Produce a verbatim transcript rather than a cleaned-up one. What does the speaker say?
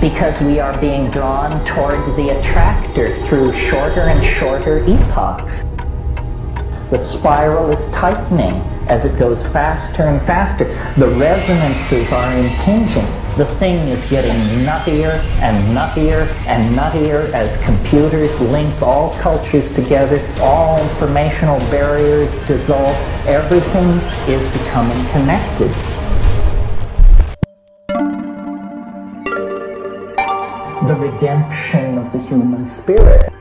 because we are being drawn toward the attractor through shorter and shorter epochs. The spiral is tightening as it goes faster and faster. The resonances are impinging. The thing is getting nuttier and nuttier and nuttier as computers link all cultures together, all informational barriers dissolve. Everything is becoming connected. The redemption of the human spirit.